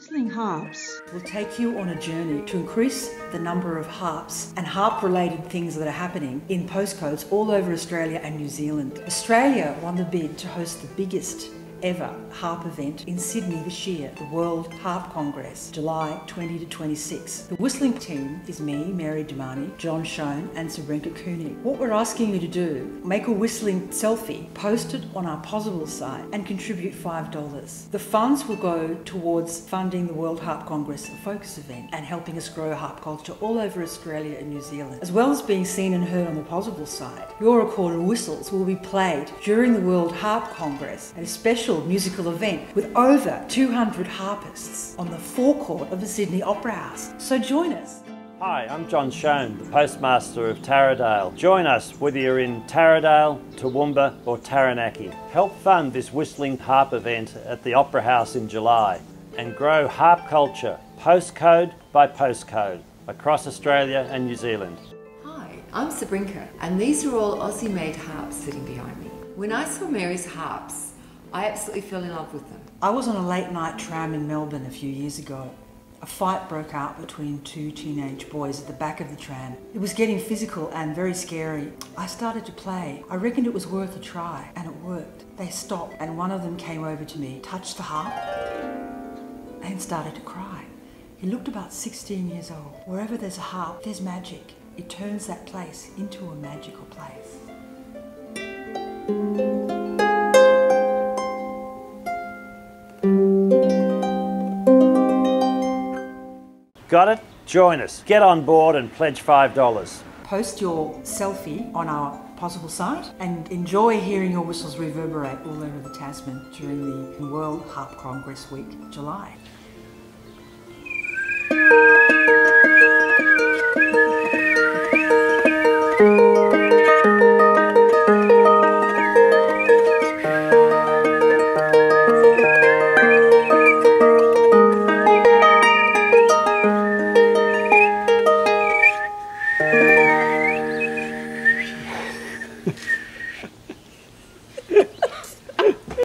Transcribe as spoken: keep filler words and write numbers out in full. Whistling Harps will take you on a journey to increase the number of harps and harp-related things that are happening in postcodes all over Australia and New Zealand. Australia won the bid to host the biggest ever harp event in Sydney this year, the World Harp Congress, July twenty to twenty-six. The whistling team is me, Mary Damani, John Schoen and Serenka Cooney. What we're asking you to do, make a whistling selfie, post it on our Pozible site and contribute five dollars. The funds will go towards funding the World Harp Congress and Focus event and helping us grow harp culture all over Australia and New Zealand. As well as being seen and heard on the Pozible site, your recorded whistles will be played during the World Harp Congress, and especially musical event with over two hundred harpists on the forecourt of the Sydney Opera House. So join us. Hi, I'm John Schoen, the postmaster of Taradale. Join us whether you're in Taradale, Toowoomba or Taranaki. Help fund this whistling harp event at the Opera House in July and grow harp culture postcode by postcode across Australia and New Zealand. Hi, I'm Sabrinka and these are all Aussie-made harps sitting behind me. When I saw Mary's harps, I absolutely fell in love with them. I was on a late night tram in Melbourne a few years ago. A fight broke out between two teenage boys at the back of the tram. It was getting physical and very scary. I started to play. I reckoned it was worth a try, and it worked. They stopped and one of them came over to me, touched the harp and started to cry. He looked about sixteen years old. Wherever there's a harp, there's magic. It turns that place into a magical place. Got it? Join us. Get on board and pledge five dollars. Post your selfie on our Pozible site and enjoy hearing your whistles reverberate all over the Tasman during the World Harp Congress Week, July. Thank you.